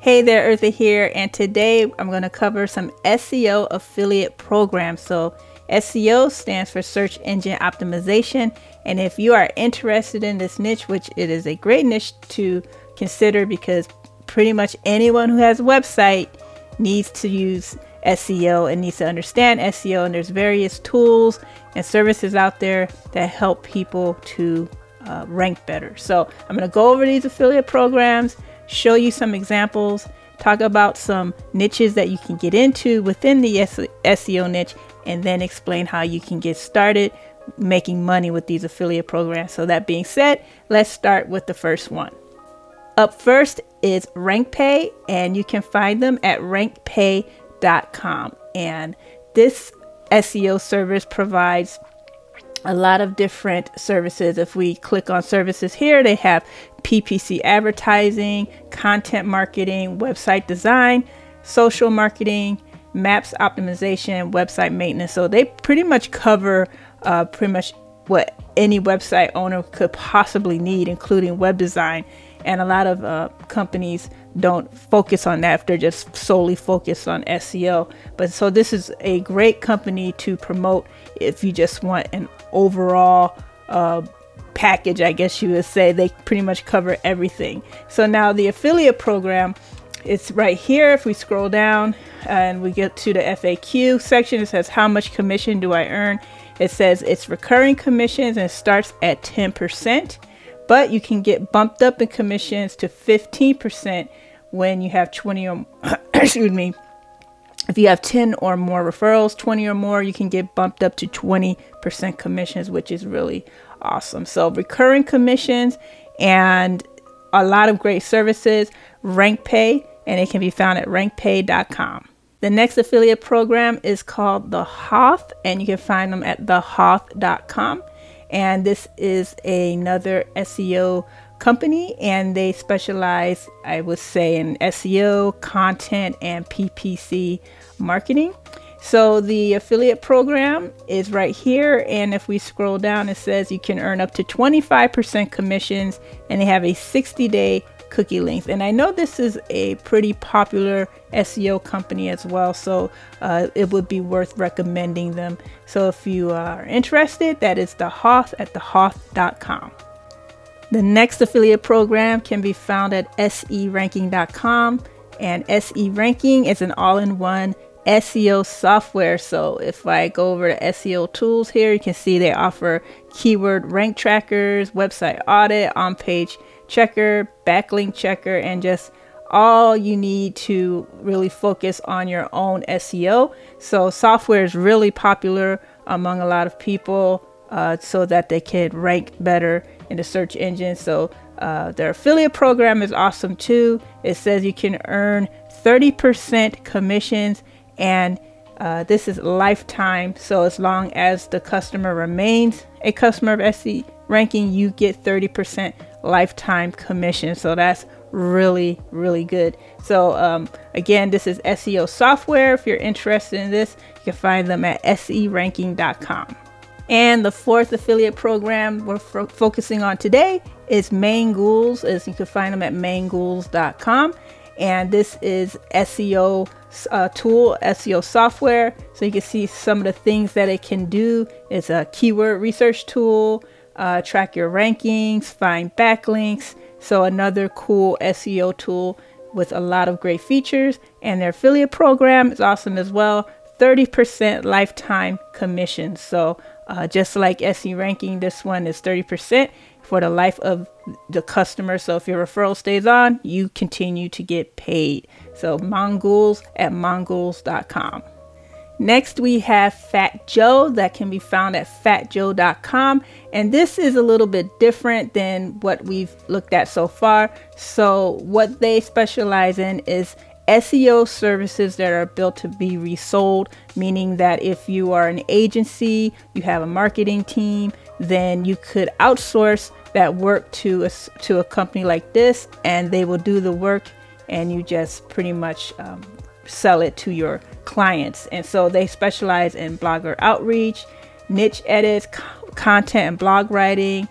Hey there, Eartha here, and today I'm going to cover some SEO affiliate programs. So SEO stands for search engine optimization, and if you are interested in this niche, which it is a great niche to consider because pretty much anyone who has a website needs to use SEO and needs to understand SEO, and there's various tools and services out there that help people to rank better. So I'm going to go over these affiliate programs, show you some examples, talk about some niches that you can get into within the SEO niche, and then explain how you can get started making money with these affiliate programs. So that being said, let's start with the first one. Up first is RankPay, and you can find them at rankpay.com. And this SEO service provides a lot of different services. If we click on services here, they have PPC advertising, content marketing, website design, social marketing, maps optimization, website maintenance. So they pretty much cover what any website owner could possibly need, including web design. And a lot of companies don't focus on that if they're just solely focused on SEO. But so this is a great company to promote if you just want an overall package, I guess you would say. They pretty much cover everything. So now the affiliate program, it's right here. If we scroll down and we get to the FAQ section, it says, how much commission do I earn? It says it's recurring commissions and it starts at 10%, but you can get bumped up in commissions to 15% when you have 20 or excuse me, if you have 10 or more referrals, 20 or more, you can get bumped up to 20% commissions, which is really awesome. So recurring commissions and a lot of great services, RankPay, and it can be found at rankpay.com. The next affiliate program is called The Hoth, and you can find them at thehoth.com. And this is another SEO company, and they specialize, I would say, in SEO, content, and PPC marketing. So the affiliate program is right here, and if we scroll down, it says you can earn up to 25% commissions, and they have a 60-day cookie links. And I know this is a pretty popular SEO company as well, so it would be worth recommending them. So if you are interested, that is The Hoth at thehoth.com. The next affiliate program can be found at seranking.com, and SE Ranking is an all-in-one SEO software. So if I go over to SEO tools here, you can see they offer keyword rank trackers, website audit, on-page checker, backlink checker, and just all you need to really focus on your own SEO. So software is really popular among a lot of people so that they can rank better in the search engine. So their affiliate program is awesome too. It says you can earn 30% commissions, and this is lifetime. So as long as the customer remains a customer of SE Ranking, you get 30% lifetime commission. So that's really, really good. So again, this is SEO software. If you're interested in this, you can find them at seranking.com. And the fourth affiliate program we're focusing on today is Mangools, as you can find them at mangools.com. And this is SEO tool, SEO software. So you can see some of the things that it can do. It's a keyword research tool, track your rankings, find backlinks. So another cool SEO tool with a lot of great features. And their affiliate program is awesome as well. 30% lifetime commission. So just like SE Ranking, this one is 30% for the life of the customer. So if your referral stays on, you continue to get paid. So Mangools at mangools.com. Next, we have Fat Joe, that can be found at fatjoe.com. And this is a little bit different than what we've looked at so far. So what they specialize in is SEO services that are built to be resold, meaning that if you are an agency, you have a marketing team, then you could outsource that work to a company like this, and they will do the work, and you just pretty much sell it to your clients. And so they specialize in blogger outreach, niche edits, content and blog writing,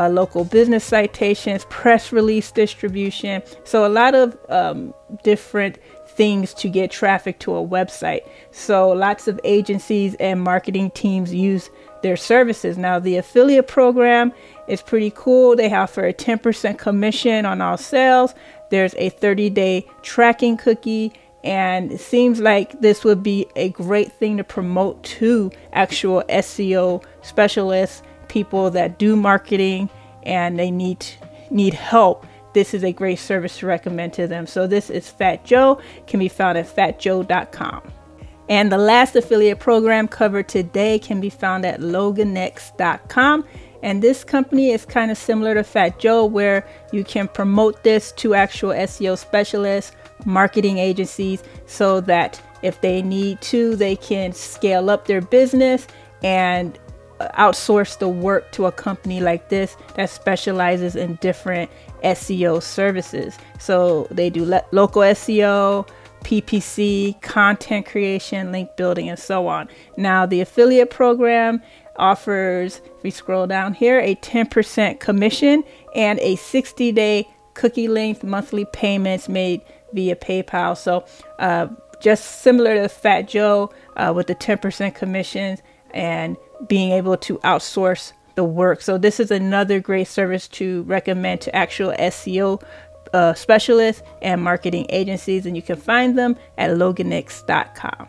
local business citations, press release distribution. So a lot of different things to get traffic to a website. So lots of agencies and marketing teams use their services. Now the affiliate program is pretty cool. They offer a 10% commission on all sales. There's a 30-day tracking cookie, and it seems like this would be a great thing to promote to actual SEO specialists, people that do marketing and they need help. This is a great service to recommend to them. So this is Fat Joe, can be found at fatjoe.com. And the last affiliate program covered today can be found at loganx.com. And this company is kind of similar to Fat Joe, where you can promote this to actual SEO specialists, marketing agencies, so that if they need to, they can scale up their business and outsource the work to a company like this that specializes in different SEO services. So they do local SEO, PPC, content creation, link building, and so on. Now the affiliate program offers, if we scroll down here, a 10% commission and a 60-day cookie length monthly payments made via PayPal. So just similar to Fat Joe with the 10% commissions and being able to outsource the work. So this is another great service to recommend to actual SEO specialists and marketing agencies, and you can find them at loganx.com.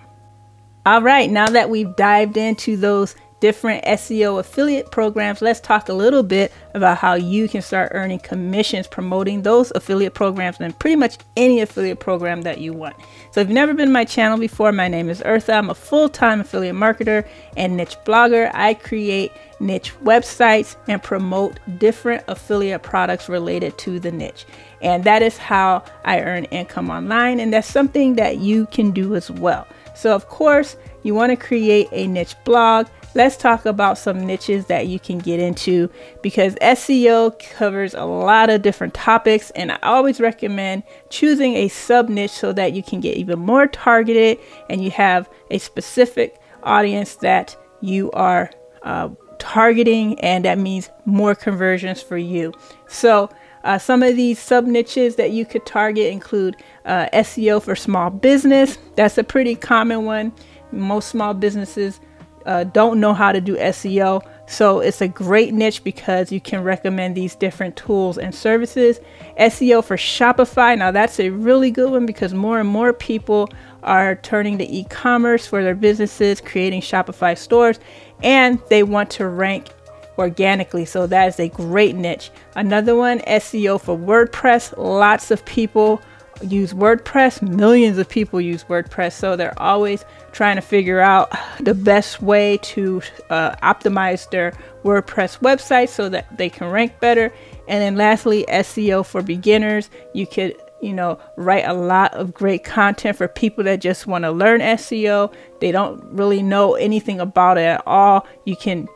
All right, now that we've dived into those different SEO affiliate programs, let's talk a little bit about how you can start earning commissions promoting those affiliate programs and pretty much any affiliate program that you want. So if you've never been to my channel before, my name is Eartha. I'm a full-time affiliate marketer and niche blogger. I create niche websites and promote different affiliate products related to the niche. And that is how I earn income online, and that's something that you can do as well. So of course, you want to create a niche blog. Let's talk about some niches that you can get into, because SEO covers a lot of different topics, and I always recommend choosing a sub niche so that you can get even more targeted and you have a specific audience that you are targeting, and that means more conversions for you. So some of these sub niches that you could target include SEO for small business. That's a pretty common one. Most small businesses don't know how to do SEO, so it's a great niche because you can recommend these different tools and services. SEO for Shopify, now that's a really good one because more and more people are turning to e-commerce for their businesses, creating Shopify stores, and they want to rank organically, so that is a great niche. Another one, SEO for WordPress. Lots of people use WordPress, millions of people use WordPress, so they're always trying to figure out the best way to optimize their WordPress website so that they can rank better. And then lastly, SEO for beginners. You could, you know, write a lot of great content for people that just want to learn SEO. They don't really know anything about it at all. You can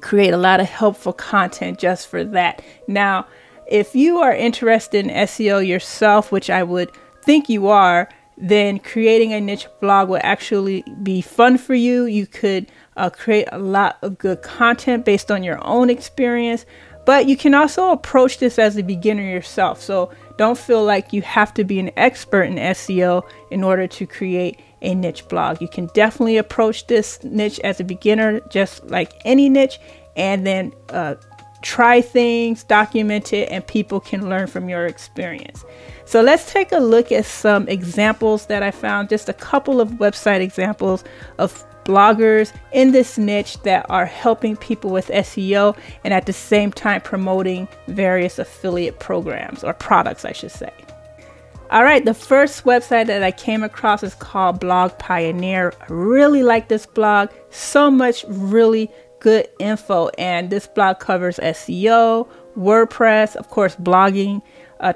create a lot of helpful content just for that. Now, if you are interested in SEO yourself, which I would think you are, then creating a niche blog will actually be fun for you. You could create a lot of good content based on your own experience, but you can also approach this as a beginner yourself. So don't feel like you have to be an expert in SEO in order to create a niche blog. You can definitely approach this niche as a beginner, just like any niche, and then try things, document it, and people can learn from your experience. So let's take a look at some examples that I found, just a couple of website examples of bloggers in this niche that are helping people with SEO and at the same time promoting various affiliate programs or products, I should say. All right, the first website that I came across is called Blog Pioneer. I really like this blog, so much really good info, and this blog covers SEO, WordPress, of course, blogging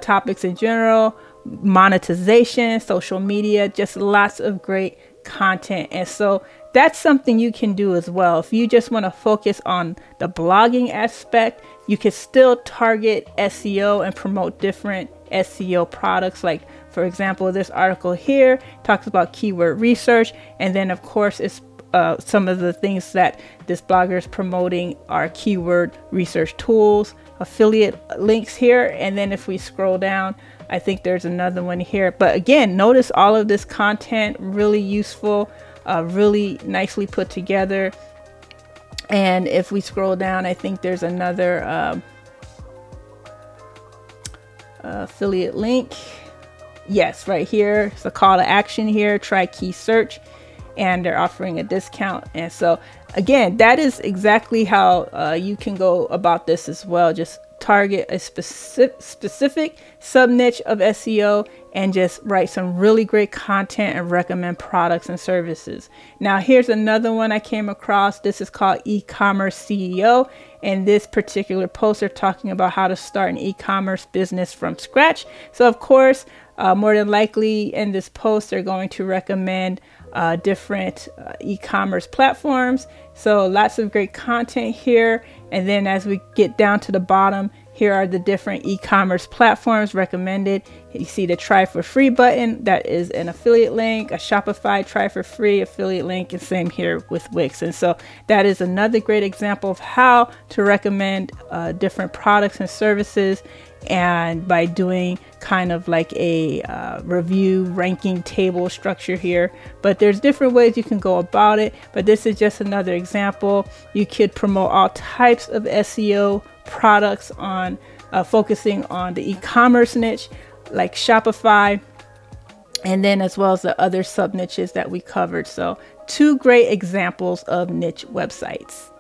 topics in general, monetization, social media, just lots of great content. And so that's something you can do as well. If you just want to focus on the blogging aspect, you can still target SEO and promote different SEO products. Like, for example, this article here talks about keyword research, and then of course it's some of the things that this blogger is promoting are keyword research tools, affiliate links here. And then if we scroll down, I think there's another one here. But again, notice all of this content, really useful, really nicely put together. And if we scroll down, I think there's another affiliate link. Yes, right here. It's a call to action here. Try key search, and they're offering a discount. And so again, that is exactly how you can go about this as well. Just target a specific sub niche of SEO and just write some really great content and recommend products and services. Now here's another one I came across. This is called e-commerce CEO, and this particular post are talking about how to start an e-commerce business from scratch. So of course, more than likely in this post they're going to recommend different e-commerce platforms. So lots of great content here. And then as we get down to the bottom, here are the different e-commerce platforms recommended. You see the try for free button. That is an affiliate link, a Shopify try for free affiliate link, and same here with Wix. And so that is another great example of how to recommend different products and services, and by doing kind of like a review ranking table structure here. But there's different ways you can go about it, but this is just another example. You could promote all types of SEO products on focusing on the e-commerce niche like Shopify, and then as well as the other sub niches that we covered. So two great examples of niche websites.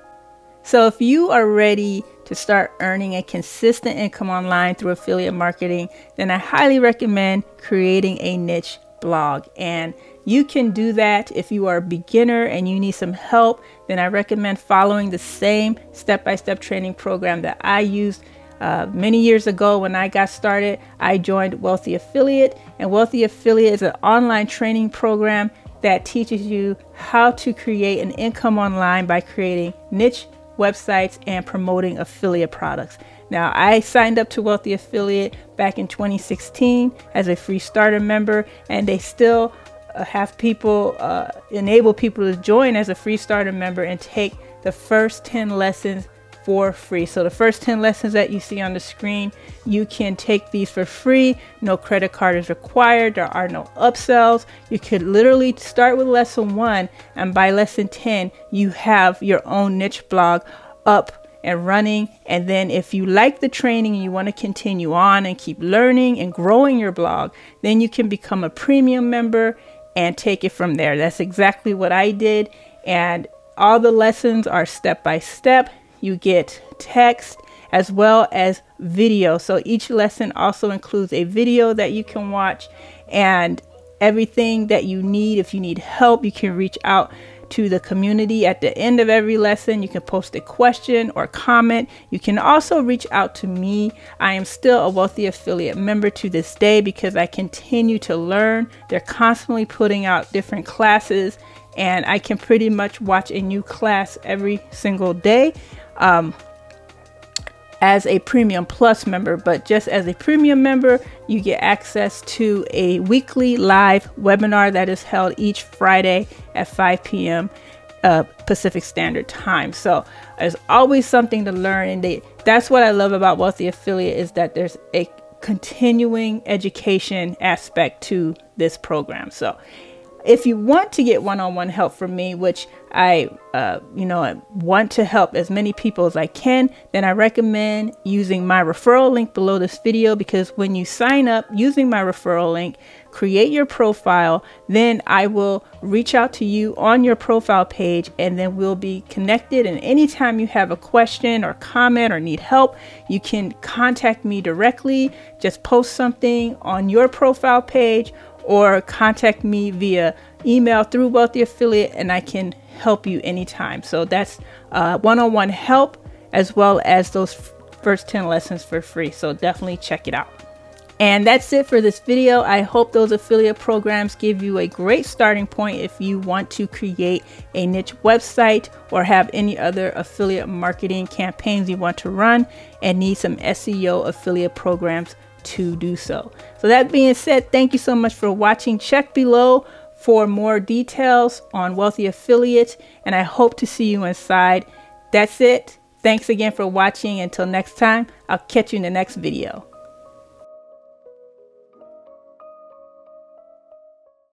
So if you are ready to start earning a consistent income online through affiliate marketing, then I highly recommend creating a niche blog. And you can do that if you are a beginner and you need some help, then I recommend following the same step-by-step training program that I used many years ago when I got started. I joined Wealthy Affiliate, and Wealthy Affiliate is an online training program that teaches you how to create an income online by creating niche websites and promoting affiliate products. Now, I signed up to Wealthy Affiliate back in 2016 as a free starter member, and they still have people enable people to join as a free starter member and take the first 10 lessons for free. So the first 10 lessons that you see on the screen, you can take these for free. No credit card is required. There are no upsells. You could literally start with lesson 1, and by lesson 10, you have your own niche blog up and running. And then if you like the training and you want to continue on and keep learning and growing your blog, then you can become a premium member and take it from there. That's exactly what I did. And all the lessons are step by step. You get text as well as video. So each lesson also includes a video that you can watch, and everything that you need. If you need help, you can reach out to the community. At the end of every lesson, you can post a question or comment. You can also reach out to me. I am still a Wealthy Affiliate member to this day because I continue to learn. They're constantly putting out different classes, and I can pretty much watch a new class every single day as a Premium Plus member. But just as a Premium member, you get access to a weekly live webinar that is held each Friday at 5 p.m. Pacific Standard Time. So there's always something to learn, and that's what I love about Wealthy Affiliate, is that there's a continuing education aspect to this program. So if you want to get one-on-one help from me, which I, I want to help as many people as I can, then I recommend using my referral link below this video, because when you sign up using my referral link, create your profile, then I will reach out to you on your profile page, and then we'll be connected. And anytime you have a question or comment or need help, you can contact me directly. Just post something on your profile page, or contact me via email through Wealthy Affiliate, and I can help you anytime. So that's one-on-one help, as well as those first 10 lessons for free. So definitely check it out. And that's it for this video. I hope those affiliate programs give you a great starting point if you want to create a niche website or have any other affiliate marketing campaigns you want to run and need some SEO affiliate programs to do so. So that being said, thank you so much for watching. Check below for more details on Wealthy Affiliate, and I hope to see you inside. That's it. Thanks again for watching. Until next time, I'll catch you in the next video.